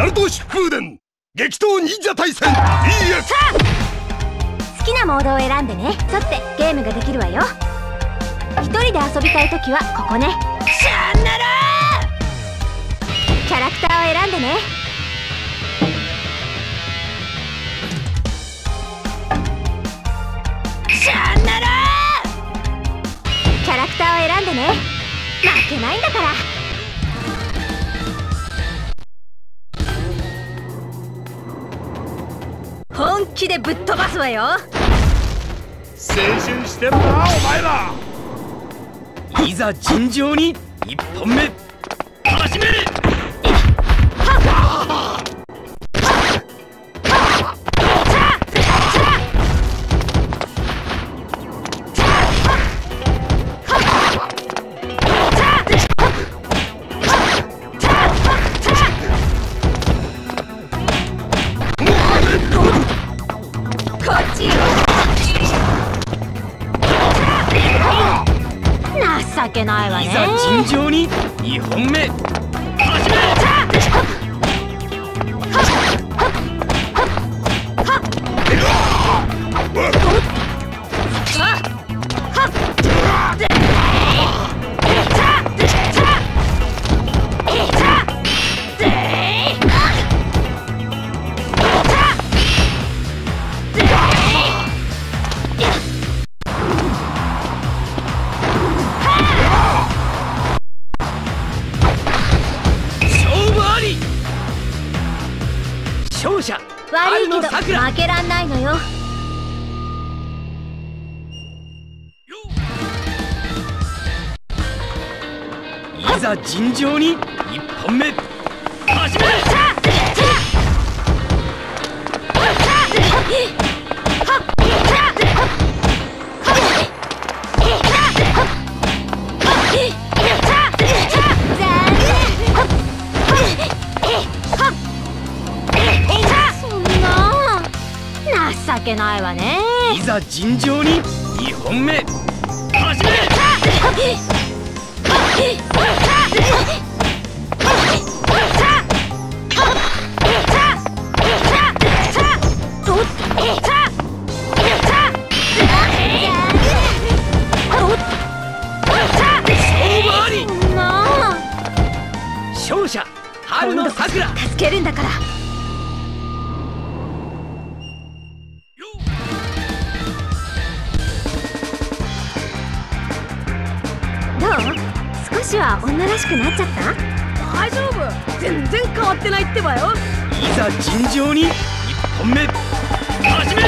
ナルト疾風伝激闘忍者対戦 EX。 さあ好きなモードを選んでね。そってゲームができるわよ。一人で遊びたいときはここね。シャンナラー。キャラクターを選んでね。シャンナラー。キャラクターを選んでね。負けないんだから。本気でぶっ飛ばすわよ。青春してるなお前ら。いざ尋常に1本目。楽しめ。情けないわね。いざ尋常に2本目。始め。悪いけど負けらんないのよ。いざ尋常に1本目。始め。情けないわね。いざ尋常に2本目。始め。勝者春の桜。助けるんだから。少しは女らしくなっちゃった？大丈夫、全然変わってないってばよ。いざ尋常に1本目。始め。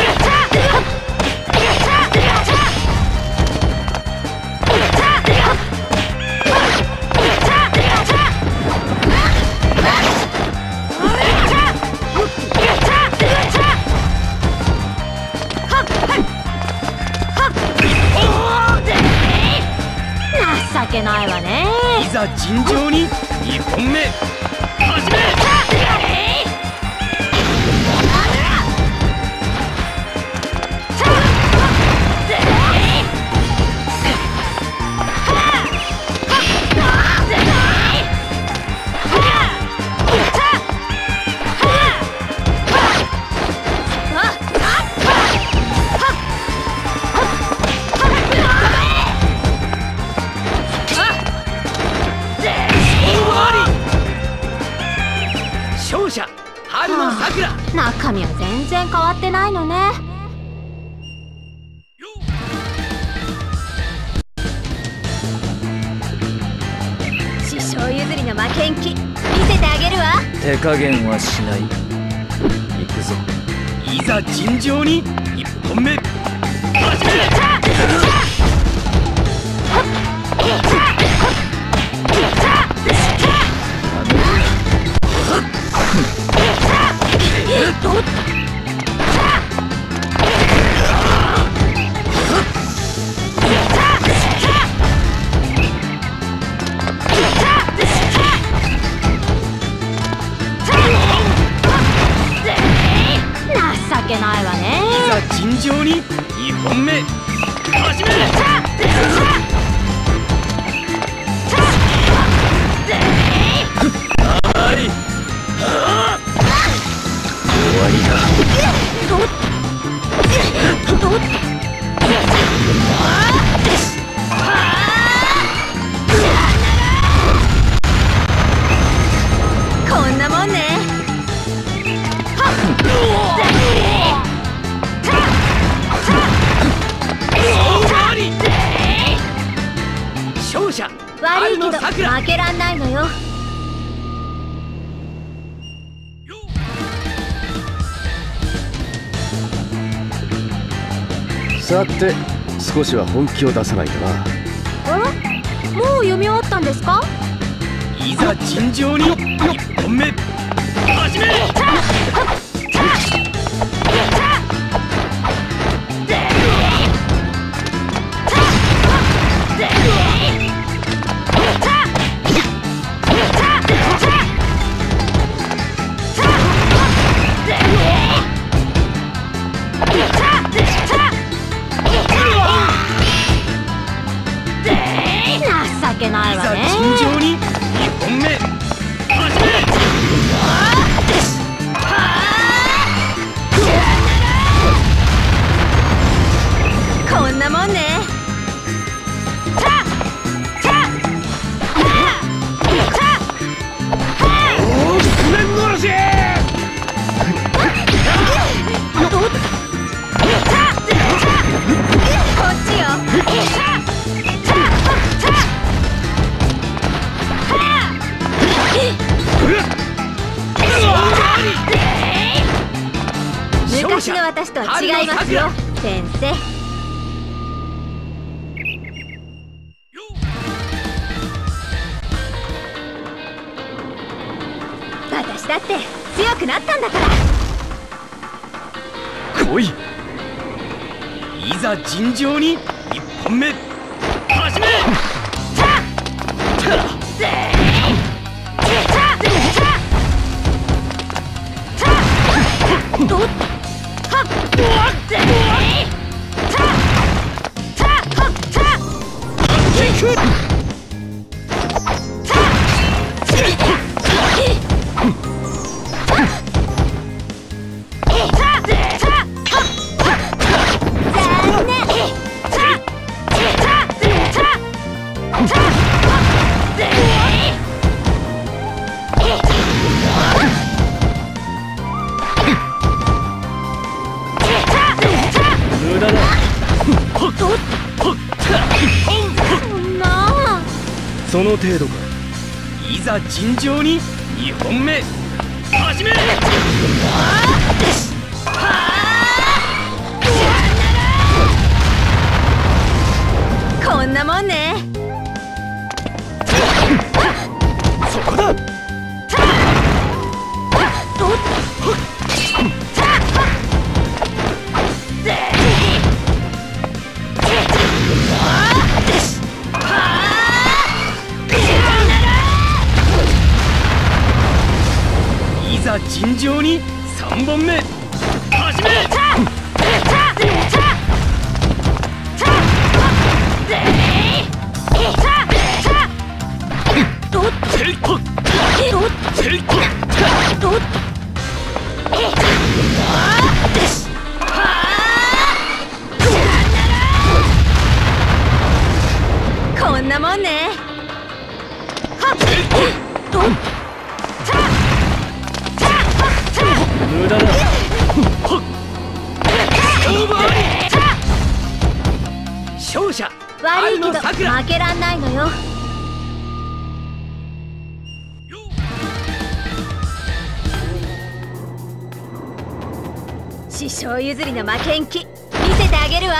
いけないわね。いざ尋常に2本目。始め。中身は全然変わってないのね。師匠譲りの負けん気見せてあげるわ。手加減はしない。行くぞ。いざ尋常に1本目。始め。情けないわね。いざ尋常に2本目。始め。ド負けらんないのよ。さて少しは本気を出さないとな。え？もう読み終わったんですか？いざ尋常に1本目始める。いざ尋常に1本目始める。こんなもんね。おおきめんのろし。こっちよ。昔の私とは違いますよ、先生。私だって強くなったんだから。来い、いざ尋常に1本目始める。その程度か。いざ尋常に2本目始める。こんなもんね。そこだ。尋常に3本目始める。こんなもんね。無駄だ。勝者悪いけど負けらんないのよ。師匠譲りの負けん気見せてあげるわ。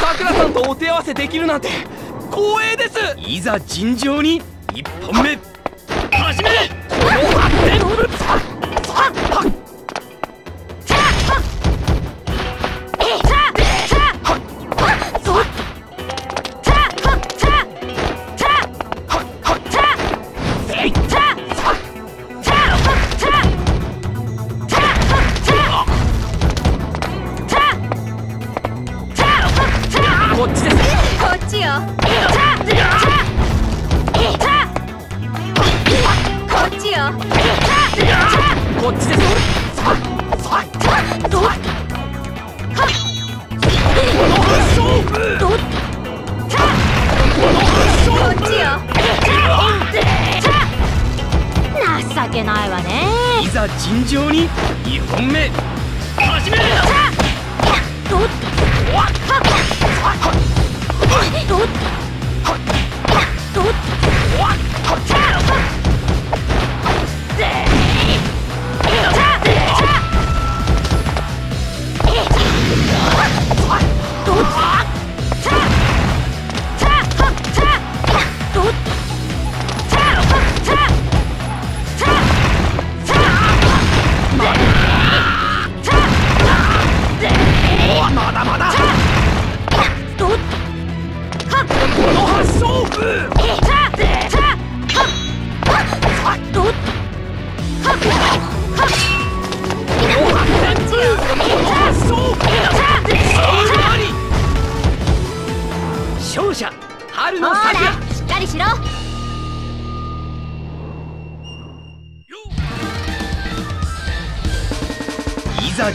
さくらさんとお手合わせできるなんて光栄です。いざ尋常に1本目始める。情けないわね。いざ尋常に2本目始める。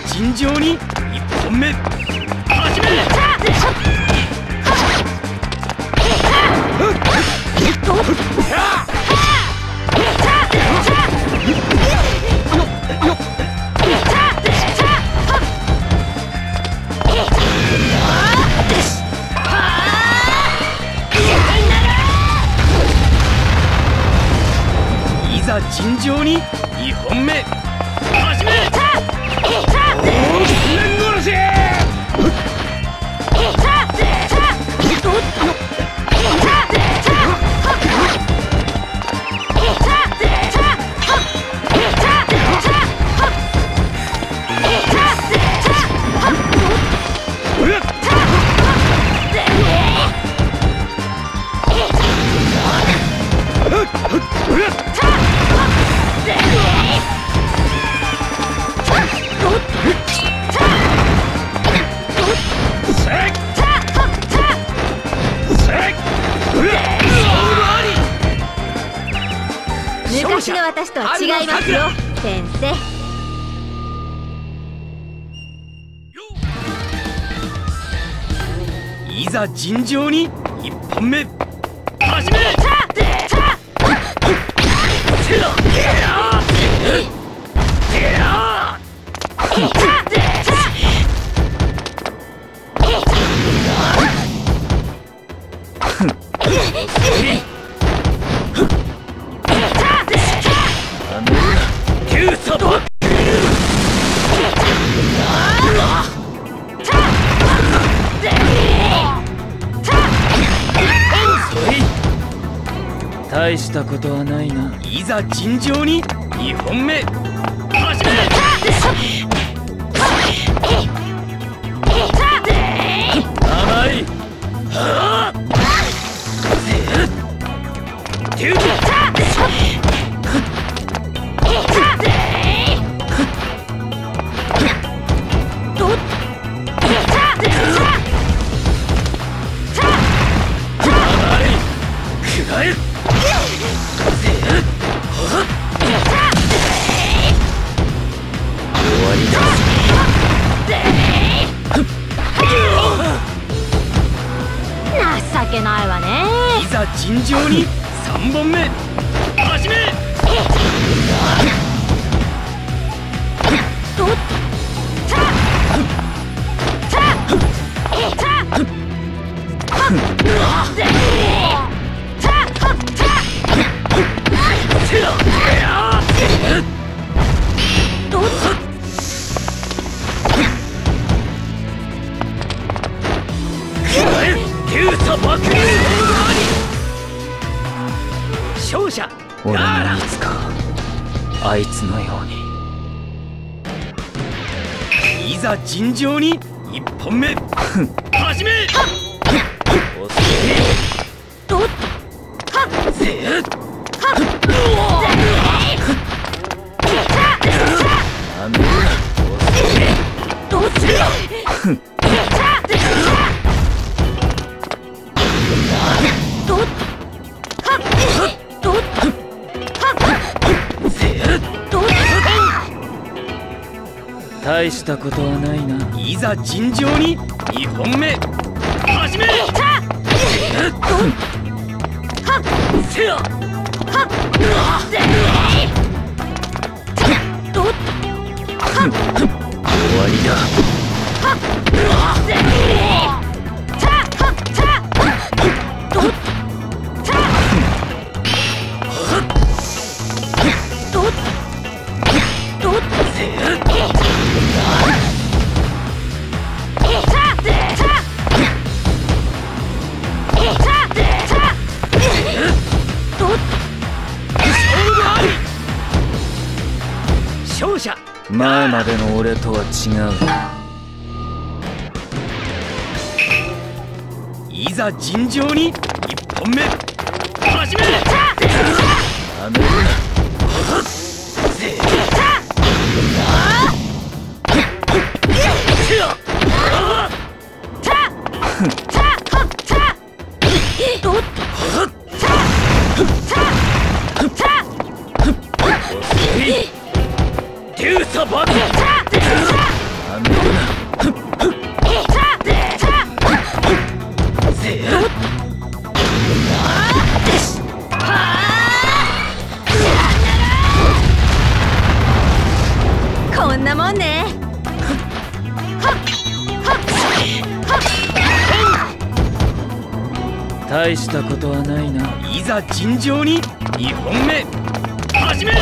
尋常に1本目、始め！いざ尋常に2本目、始め！昔の私とは違いますよ、先生。いざ尋常に1本目、始め！大したことはないな。いざ尋常に2本目、始め！いざ尋常に3本目、始め！俺もいつかあいつのように。いざ尋常に1本目、始め！大したことはないな。いざ尋常に2本目、始め！終わりだ。者。前までの俺とは違う。いざ尋常に一本目始める。あめる大したことはないな。いざ尋常に2本目始める。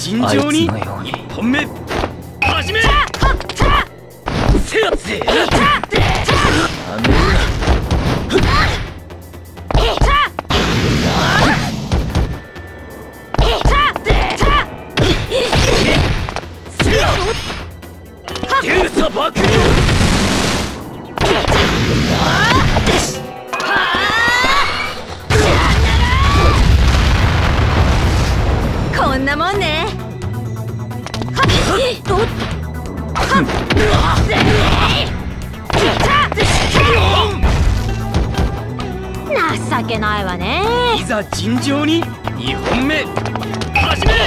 尋常に1本目始める。情けないわね。いざ尋常に2本目始める。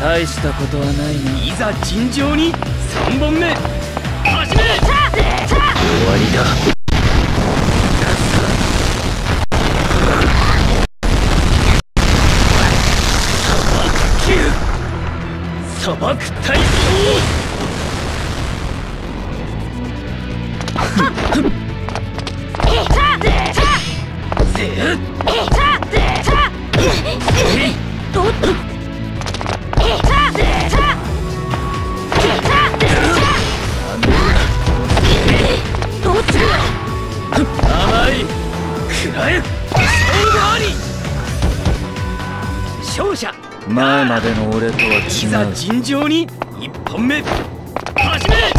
大したことはないな。いざ尋常に3本目始める。終わりだ。砂漠大砲。前までの俺とは違う。いざ尋常に1本目始める。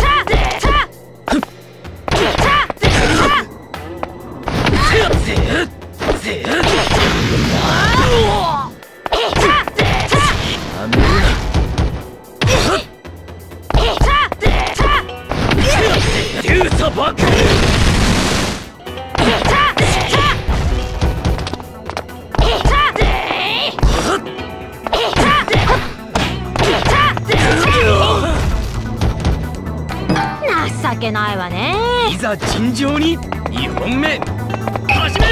情けないわね。いざ尋常に2本目始める。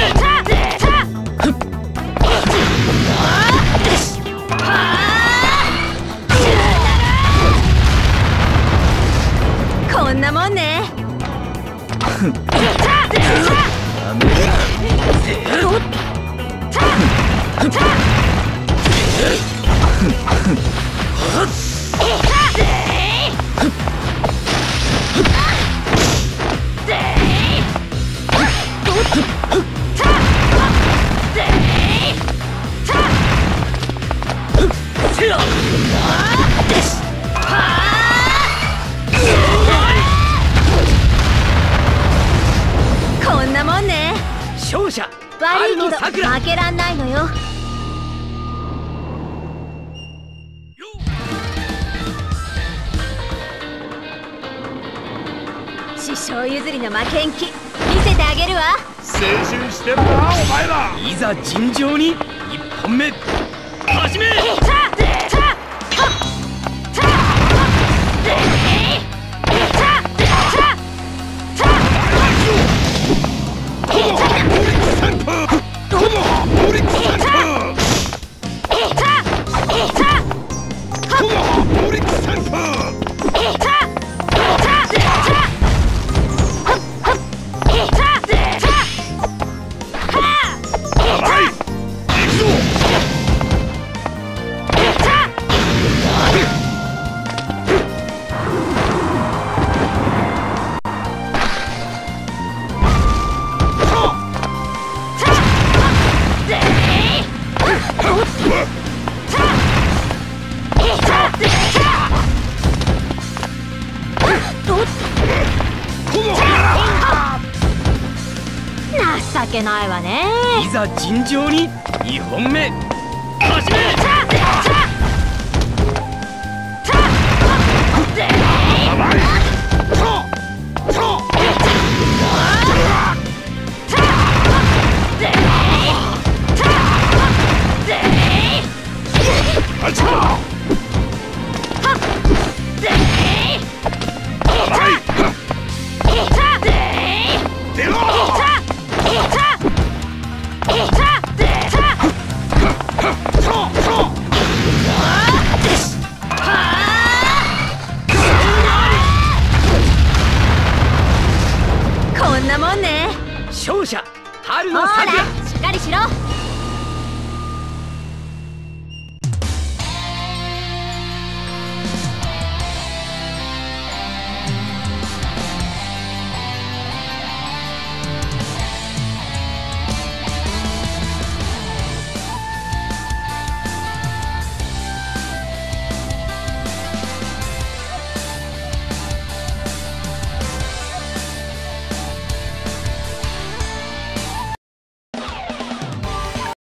こんなもんね。こんなもんね。勝者悪いけど負けらんないのよ。師匠譲りの負けん気見せてあげるわ。青春してるなお前ら。いざ尋常に一本目始め。情けないわね。いざ尋常に2本目始め。